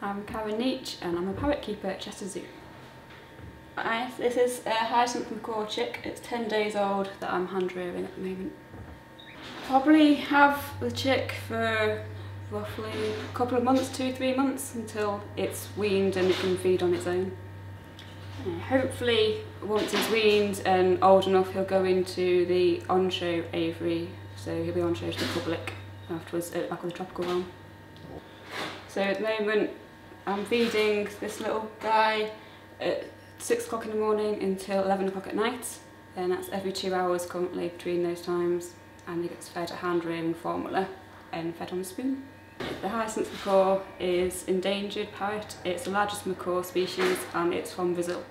I'm Karen Neach and I'm a parrot keeper at Chester Zoo. Hi, this is a hyacinth macaw chick. It's 10 days old that I'm hand rearing at the moment. Probably have the chick for roughly a couple of months, 2-3 months, until it's weaned and it can feed on its own. Hopefully once he's weaned and old enough he'll go into the on-show aviary, so he'll be on show to the public afterwards at the back of the tropical realm. So at the moment I'm feeding this little guy at 6 o'clock in the morning until 11 o'clock at night, and that's every 2 hours currently between those times, and he gets fed a hand-rearing formula and fed on a spoon. The hyacinth macaw is endangered parrot. It's the largest macaw species and it's from Brazil.